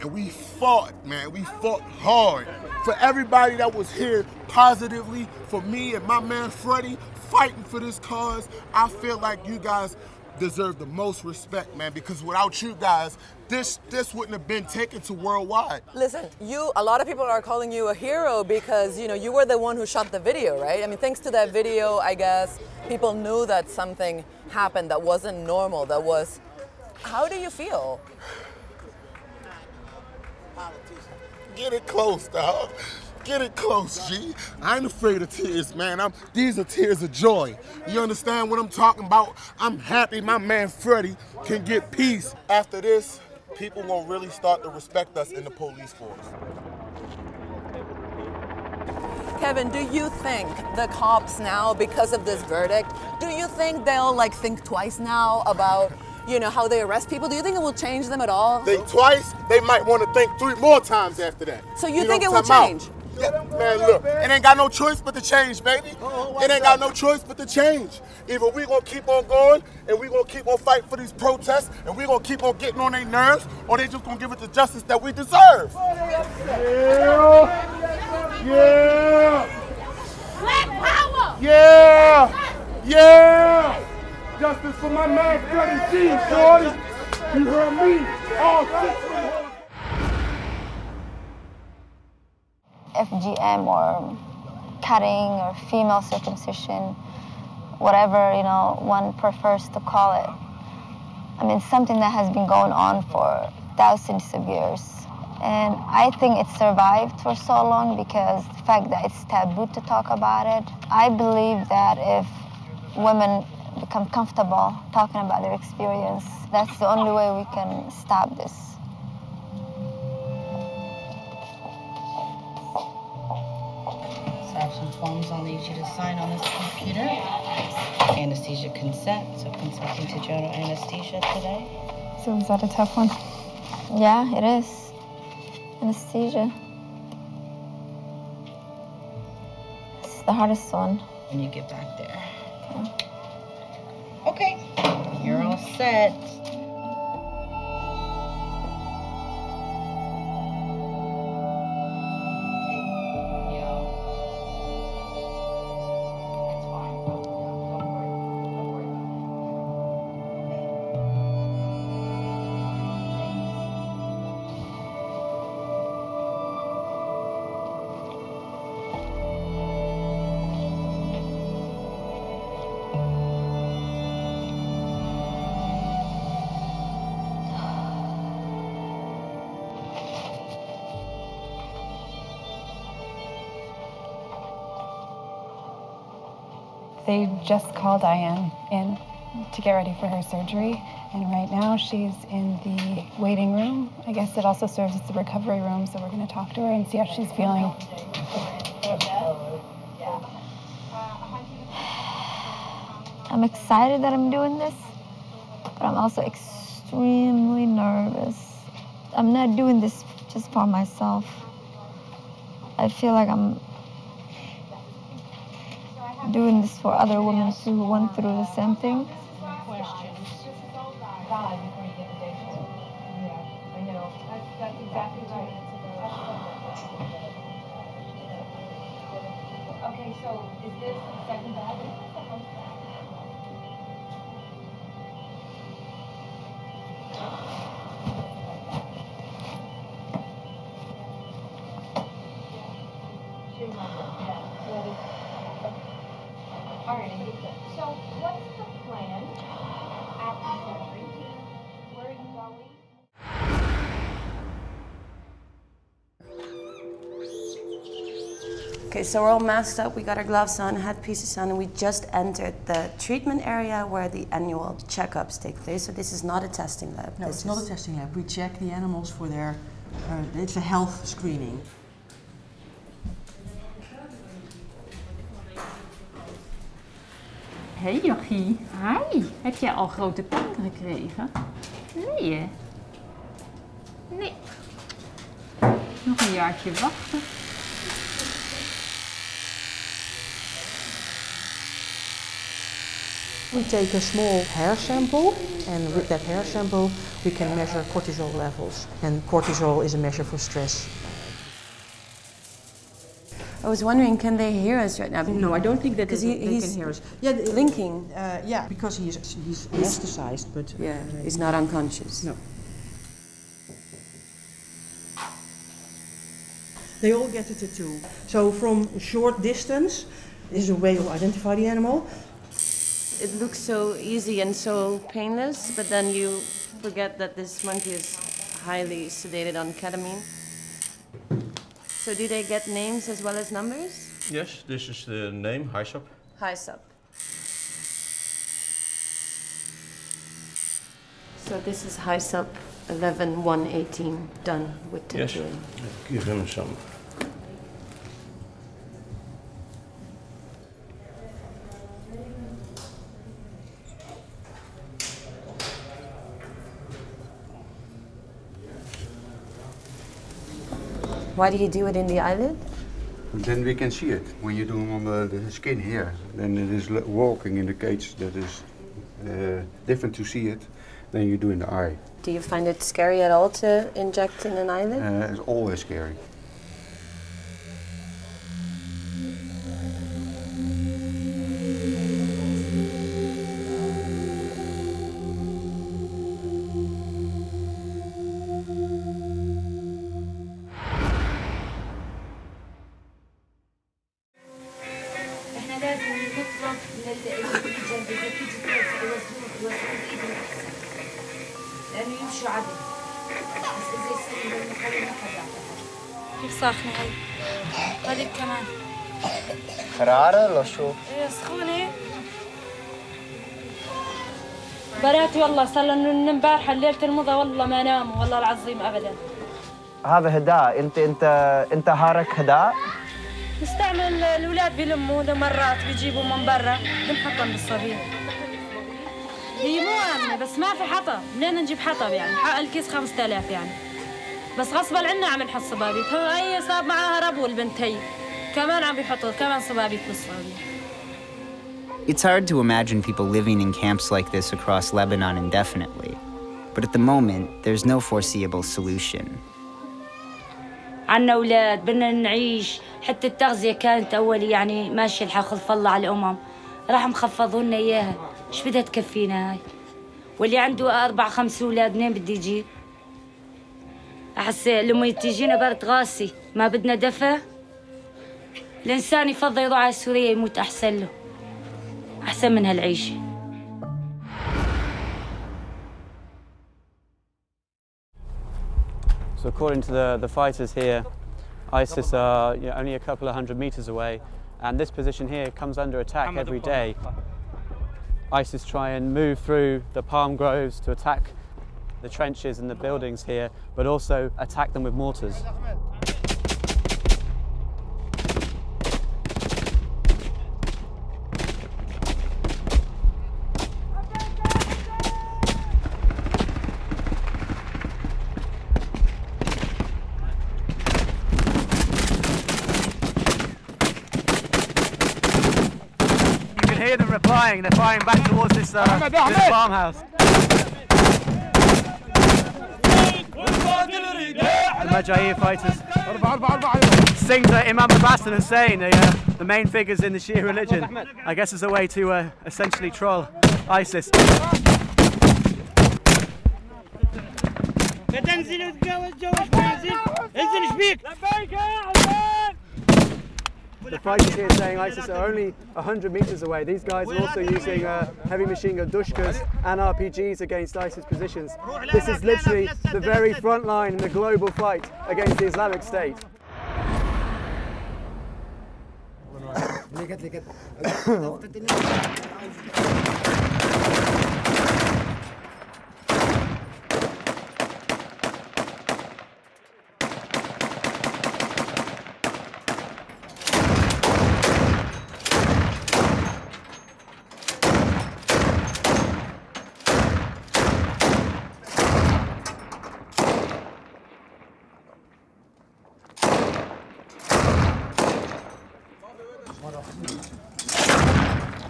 And we fought, man, we fought hard. For everybody that was here positively, for me and my man Freddie, fighting for this cause, I feel like you guys deserve the most respect, man, because without you guys, this this wouldn't have been taken to worldwide. Listen, you, a lot of people are calling you a hero because, you know, you were the one who shot the video, right? I mean, thanks to that video, I guess, people knew that something happened that wasn't normal, that was... How do you feel? Get it close, dog. Get it close, G. I ain't afraid of tears, man. I'm, these are tears of joy. You understand what I'm talking about? I'm happy my man Freddie can get peace. After this, people will really start to respect us in the police force. Kevin, do you think the cops now, because of this verdict, do you think they'll like think twice now about, you know, how they arrest people? Do you think it will change them at all? Think twice, they might want to think three more times after that. So you, you think it will change? Yeah, man, look, it ain't got no choice but to change, baby. It ain't got no choice but to change. Either we gonna keep on going and we gonna keep on fighting for these protests and we gonna keep on getting on their nerves, or they just gonna give it the justice that we deserve. Yeah! Yeah! Black power! Yeah! Yeah! Justice for my man, Freddie G, shorty. You heard me, all six of them. F G M or cutting or female circumcision, whatever, you know, one prefers to call it. I mean, something that has been going on for thousands of years. And I think it survived for so long because the fact that it's taboo to talk about it. I believe that if women become comfortable talking about their experience, that's the only way we can stop this. Some forms I'll need you to sign on this computer. Anesthesia consent, so consenting to general anesthesia today. So was that a tough one? Yeah, it is. Anesthesia. This is the hardest one. When you get back there. Okay. Okay, you're all set. They just called Diane in to get ready for her surgery, and right now she's in the waiting room. I guess it also serves as the recovery room, so we're going to talk to her and see how she's feeling. I'm excited that I'm doing this, but I'm also extremely nervous. I'm not doing this just for myself. I feel like I'm doing this for other women who went through the same thing. Okay, so is this second bag? Okay, so we're all masked up, we got our gloves on, headpieces on, and we just entered the treatment area where the annual checkups take place. So this is not a testing lab. No, this it's not a testing lab. We check the animals for their, uh, it's a health screening. Hey Jochie. Hi. Heb jij al grote pijn gekregen? Nee hè? Nee. Nog een jaartje wachten. We take a small hair sample, and with that hair sample we can measure cortisol levels. And cortisol is a measure for stress. I was wondering, can they hear us right now? No, I don't think that they, he, they he's can hear us. Yeah, blinking. Uh, yeah, because he's he's anesthetized, but yeah, uh, he's not unconscious. No. They all get a tattoo. So from a short distance is a way to identify the animal. It looks so easy and so painless, but then you forget that this monkey is highly sedated on ketamine. So do they get names as well as numbers? Yes, this is the name, Hysop. Hysop. So this is Hysop eleven one eighteen, done with tattooing. Yes, give him some. Why do you do it in the eyelid? And then we can see it. When you do them on the, the skin here, then it is walking in the cage that is uh, different to see it than you do in the eye. Do you find it scary at all to inject in an eyelid? Uh, it's always scary. حرارة ولا شو؟ ايه سخونة. بناتي والله صار لنا امبارحة الليلة المضى والله ما ناموا والله العظيم ابدا. هذا هداء، انت انت انت هارك هداء؟ نستعمل الاولاد بيلموا مرات بيجيبوا من برا بنحطهم بالصهيل. هي مو امنة بس ما في حطب، منين نجيب حطب يعني؟ حق الكيس خمسة آلاف يعني. بس غصبا عنا عم نحط صبابيط، هي صاب معاها ربو البنت هي. It's hard to imagine people living in camps like this across Lebanon indefinitely. But at the moment, there's no foreseeable solution. عنا أولاد بدنا نعيش حتى التغذية كانت أول يعني ماشي الحال خلف الله على الأمم راح مخفضونا إياها إيش بدها تكفينا هاي واللي عنده أربع خمس أولاد منين بدي يجي أحس لما تجينا برد غاسي ما بدنا دفع الإنسان يفضل يروح على سوريا يموت أحسن له أحسن من هالعيشة So according to the, the fighters here, ISIS are you know, only a couple of hundred meters away and this position here comes under attack every day. ISIS try and move through the palm groves to attack the trenches and the buildings here but also attack them with mortars. They're firing back towards this, uh, Ahmed, Ahmed. this farmhouse. The Mujahideen fighters sing to Imam Abbas and Hussein, the, uh, the main figures in the Shia religion. I guess it's a way to uh, essentially troll ISIS. The fighters here saying ISIS are only one hundred meters away. These guys are also using uh, heavy machine gun Dushkas and R P Gs against ISIS positions. This is literally the very front line in the global fight against the Islamic State.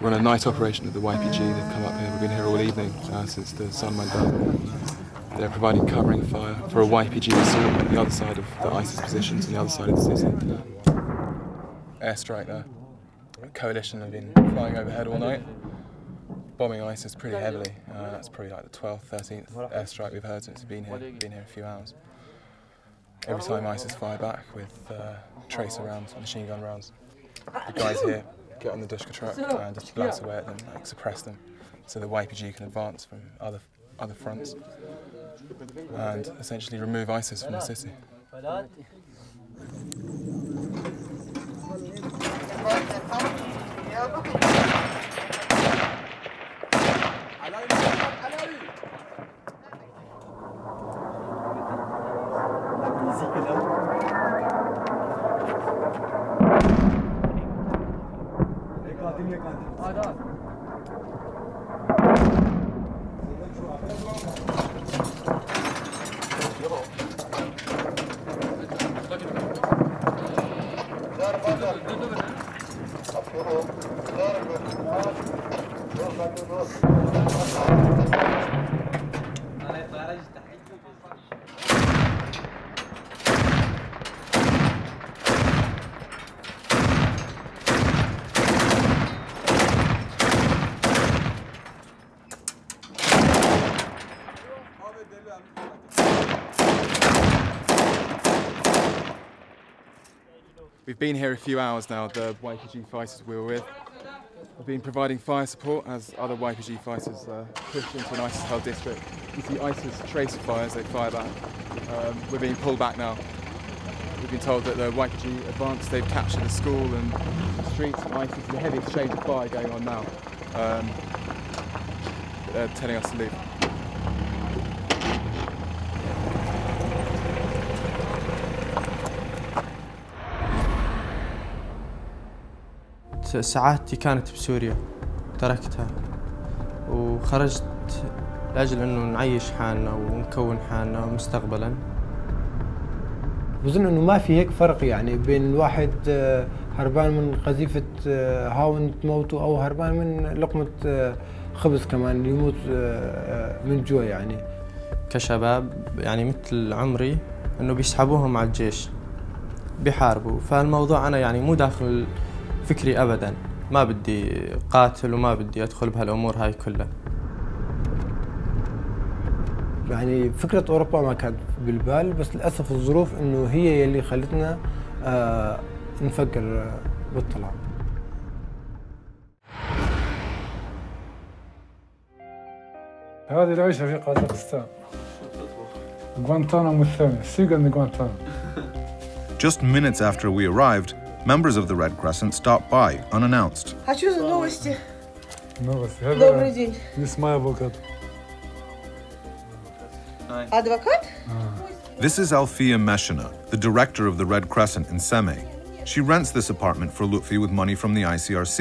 We're on a night operation at the Y P G. They've come up here. We've been here all evening uh, since the sun went down. They're providing covering fire for a Y P G assault on the other side of the ISIS positions on the other side of the city. airstrike there. A coalition have been flying overhead all night, bombing ISIS pretty heavily. Uh, that's probably like the twelfth, thirteenth airstrike we've heard since we've been here, been here a few hours. Every time ISIS fire back with uh, tracer rounds, machine gun rounds, the guys here get on the Dushka truck and just blast away at them, like suppress them, so the Y P G can advance from other other fronts and essentially remove ISIS from the city. We've been here a few hours now, the Y P G fighters we were with. We've been providing fire support as other Y P G fighters uh, push into an ISIS-held district. You see ISIS tracer fires, they fire back. Um, we're being pulled back now. We've been told that the Y P G advanced, they've captured a school and the streets and ISIS. There's a heavy exchange of fire going on now. Um, they're telling us to leave. ساعاتي كانت بسوريا تركتها وخرجت لأجل أنه نعيش حالنا ونكون حالنا مستقبلاً. بظن أنه ما في هيك فرق يعني بين الواحد هربان من قذيفة هاون تموته أو هربان من لقمة خبز كمان يموت من جوع يعني. كشباب يعني مثل عمري أنه بيسحبوهم على الجيش بيحاربوا، فالموضوع أنا يعني مو داخل فكري أبداً، ما بدي قاتل وما بدي أدخل بهالأمور هاي كلها. يعني فكرة أوروبا ما كانت بالبال، بس للأسف الظروف إنه هي اللي خلتنا آه نفكر بالطلعة. هذه العيشة في قزاقستان. غوانتانامو الثاني، سجن غوانتانامو. Just minutes after we arrived, members of the Red Crescent stopped by unannounced. I choose новости. Новости. Добрый день. This is my advocate. Advocate? This is Alfia Meshina, the director of the Red Crescent in Seme. She rents this apartment for Lutfi with money from the I C R C,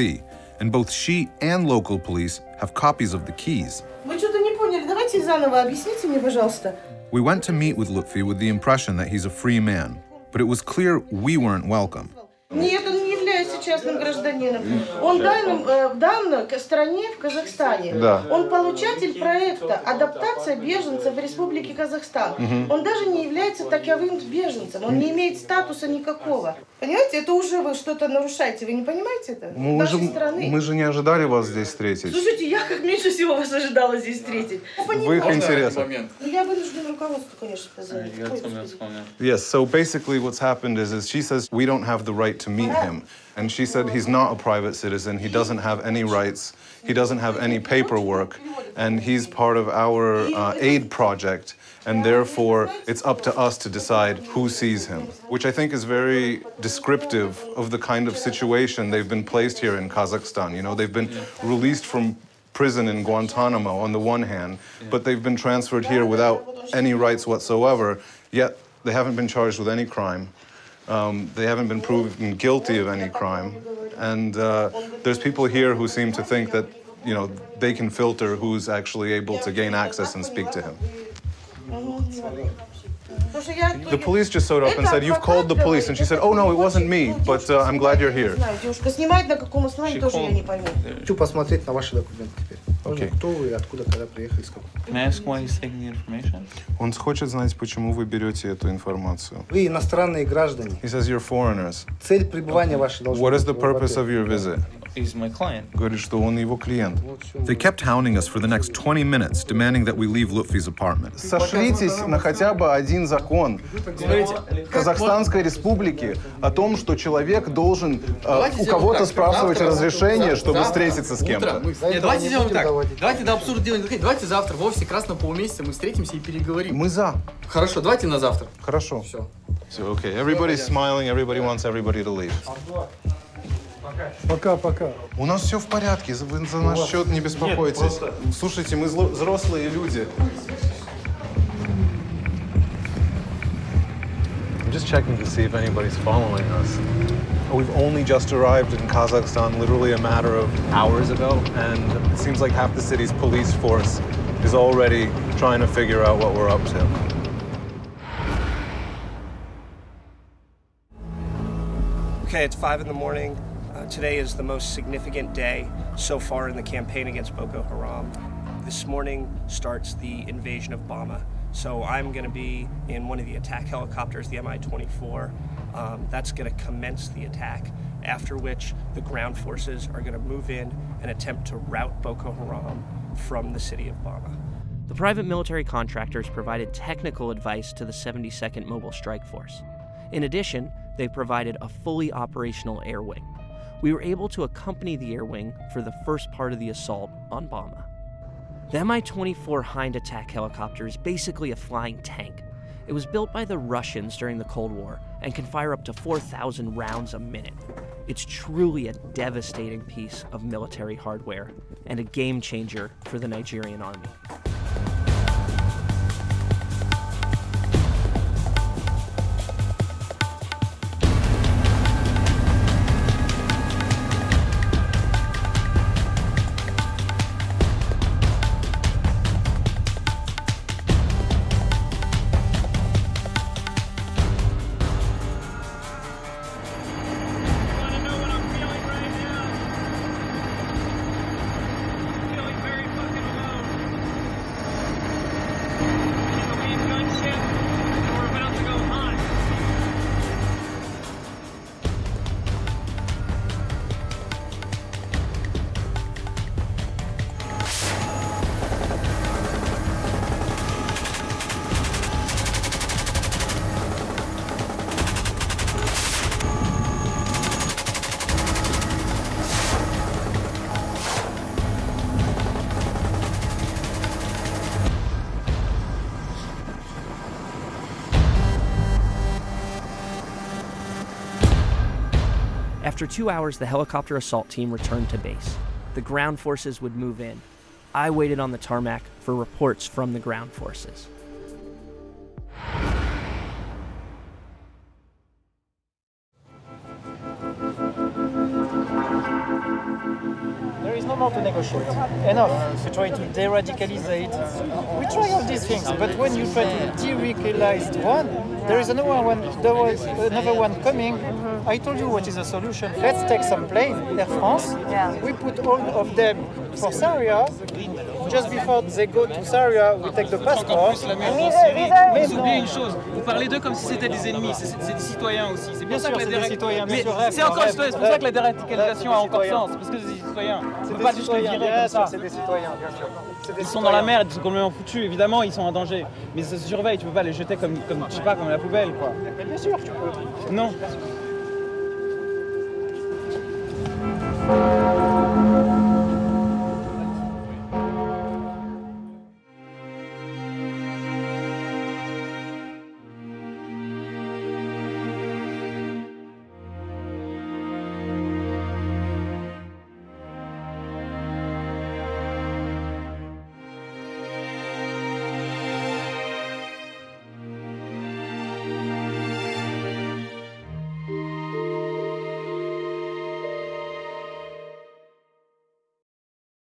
and both she and local police have copies of the keys. Вы что-то не поняли. Давайте заново объясните мне, пожалуйста. We went to meet with Lutfi with the impression that he's a free man, but it was clear we weren't welcome. Нет, он не является частным гражданином. Он в данной стране, в Казахстане. Да. Он получатель проекта «Адаптация беженцев в Республике Казахстан». Угу. Он даже не является таковым беженцем. Он не имеет статуса никакого. Понимаете, это уже вы что-то нарушаете. Вы не понимаете это? Мы, Нашей же, страны. мы же не ожидали вас здесь встретить. Слушайте, я как меньше всего вас ожидала здесь встретить. В их интересах. Я вынуждена руководству, конечно, сказать. Yes, so basically what's happened is, is she says we don't have the right to meet him. And she said he's not a private citizen, he doesn't have any rights, he doesn't have any paperwork, and he's part of our uh, aid project, and therefore it's up to us to decide who sees him, which I think is very descriptive of the kind of situation they've been placed here in Kazakhstan. You know, they've been released from prison in Guantanamo on the one hand, but they've been transferred here without any rights whatsoever, yet they haven't been charged with any crime. Um, they haven't been proven guilty of any crime, and uh, there's people here who seem to think that, you know, they can filter who's actually able to gain access and speak to him. The police just showed up and said, "You've called the police," and she said, "Oh no, it wasn't me, but uh, I'm glad you're here." She called... Okay. Can I ask why he's taking the information? Он хочет знать, почему вы берете эту информацию. Вы иностранные граждане. He says you're foreigners. Цель пребывания вашей должна быть. What is the purpose of your visit? He's my client. Говорит, что он его клиент. They kept hounding us for the next twenty minutes, demanding that we leave Lutfi's apartment. Сошлитесь на хотя бы один закон Казахстанской Республики о том, что человек должен э, у кого-то спрашивать разрешение, чтобы встретиться с кем-то. Нет, давайте сделаем так. Давайте до абсурда делаем. Давайте завтра, вовсе красного полумесяца, мы встретимся и переговорим. Мы за. Хорошо, давайте на завтра. Хорошо. Все. Все, окей. Everybody's smiling, everybody wants everybody to leave. Пока, пока. У нас все в порядке, вы за наш счет не беспокойтесь. Нет, просто... Слушайте, мы взрослые люди. I'm just checking to see if anybody's following us. We've only just arrived in Kazakhstan, literally a matter of hours ago, and it seems like half the city's police force is already trying to figure out what we're up to. Okay, it's five in the morning. Uh, today is the most significant day so far in the campaign against Boko Haram. This morning starts the invasion of Bama. So I'm going to be in one of the attack helicopters, the M I twenty-four. Um, that's going to commence the attack, after which the ground forces are going to move in and attempt to rout Boko Haram from the city of Bama. The private military contractors provided technical advice to the seventy-second Mobile Strike Force. In addition, they provided a fully operational air wing. We were able to accompany the air wing for the first part of the assault on Bama. The M I twenty-four Hind attack helicopter is basically a flying tank. It was built by the Russians during the Cold War and can fire up to four thousand rounds a minute. It's truly a devastating piece of military hardware and a game changer for the Nigerian army. After two hours, the helicopter assault team returned to base. The ground forces would move in. I waited on the tarmac for reports from the ground forces. There is no more to negotiate. Enough. We try to de-radicalize it. We try all these things, but when you try to de-radicalize one, there is another one, there was another one coming. I told you what is the solution. Let's take some plane, Air France. Yeah. We put all of them for Syria. Just before they go to Syria, we take the passport. Mais oubliez une chose, vous parlez d'eux comme si c'était des ennemis, c'est des citoyens aussi. C'est bien sûr que la c'est pour ça que la déradicalisation a encore sens, parce que c'est des citoyens. C'est pas juste les virer comme ça. C'est des citoyens, bien sûr. Ils sont dans la merde, ils sont complètement foutus. Évidemment, ils sont en danger, mais ça se surveille. Tu peux pas les jeter comme, comme je sais pas, comme la poubelle, quoi. Mais bien sûr, tu peux. Non. Thank you.